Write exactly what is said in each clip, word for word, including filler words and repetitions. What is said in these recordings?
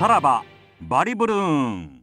タラバ、バリブルーン。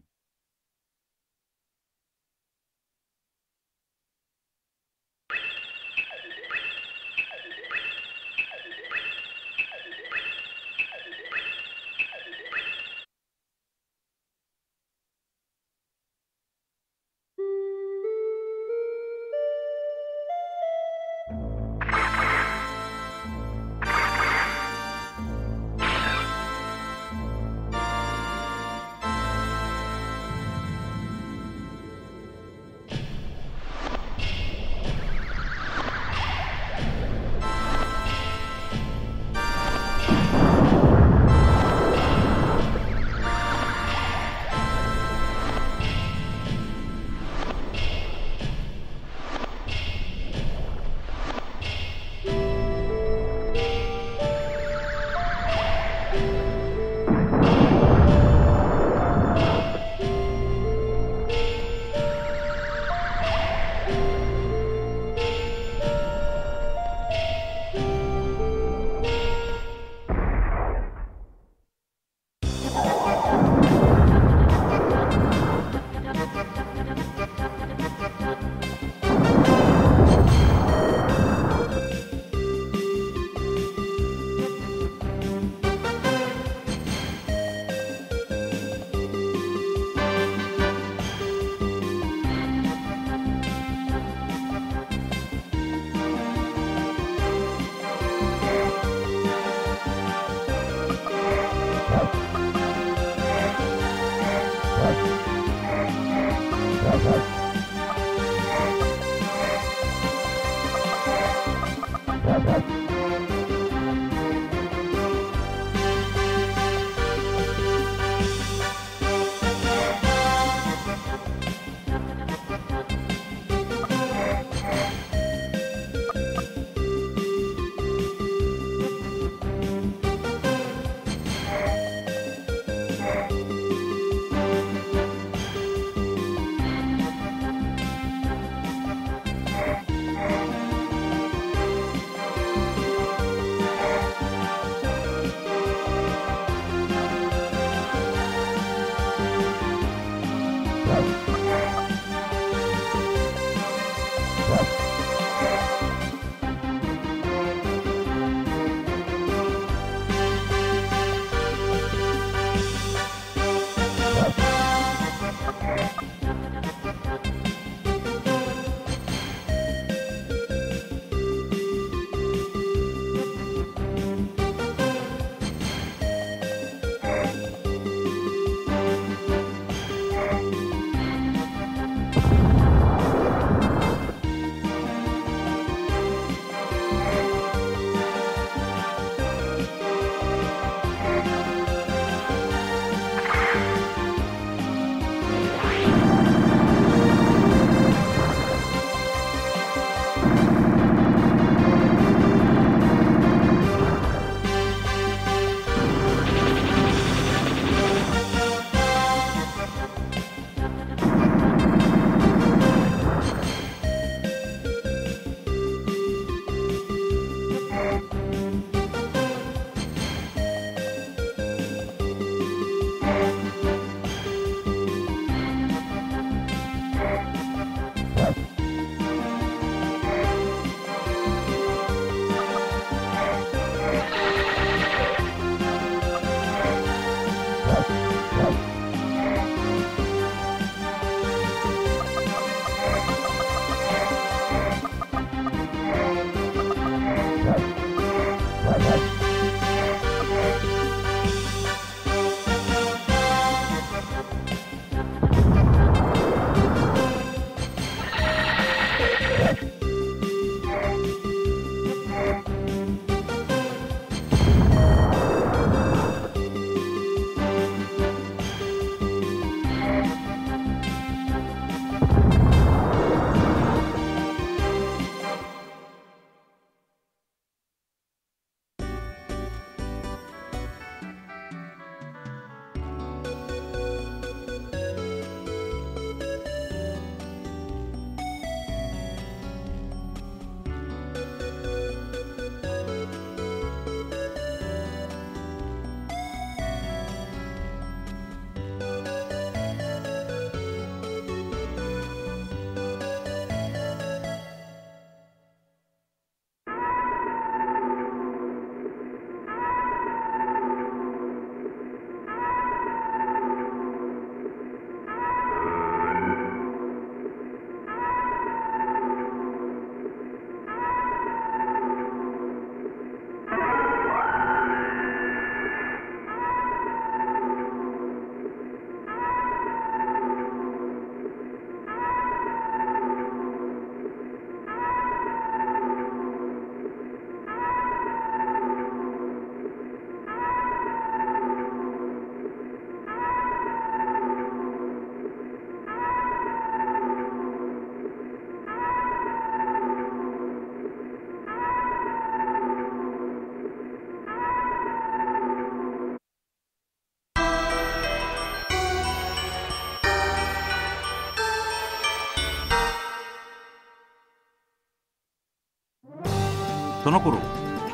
その頃、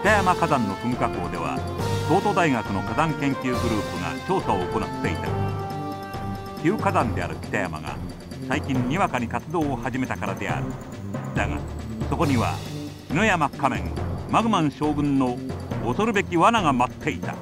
北山火山の噴火口では東都大学の火山研究グループが調査を行っていた。旧火山である北山が最近にわかに活動を始めたからである。だがそこには篠山仮面マグマン将軍の恐るべき罠が待っていた。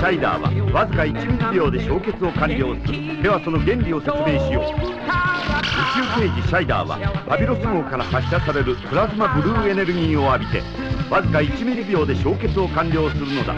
サイダーはわずかいちミリびょうで消血を完了する。ではその原理を説明しよう。宇宙刑事シャイダーはバビロス号から発射されるプラズマブルーエネルギーを浴びてわずかいちミリびょうで消血を完了するのだ。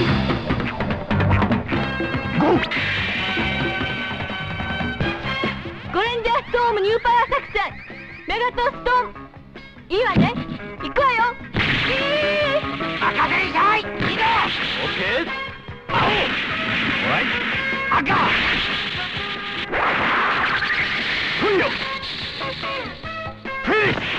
ゴレンジャーストームニューパワー作戦メガトストーム。いいわね、行くわよ。えー、赤でいたい。いいね。オッケー。青。はい。赤。ふんよ。ふん。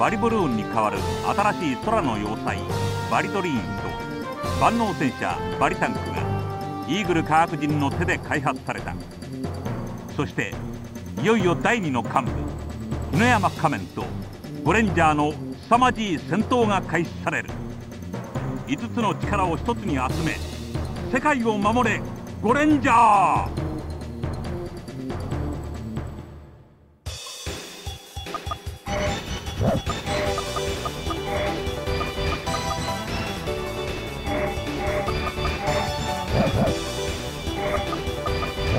バリブルーンに代わる新しい空の要塞バリトリーンと万能戦車バリタンクがイーグル科学人の手で開発された。そしていよいよだいにの幹部絹山仮面とゴレンジャーの凄まじい戦闘が開始される。いつつの力をひとつに集め世界を守れゴレンジャー。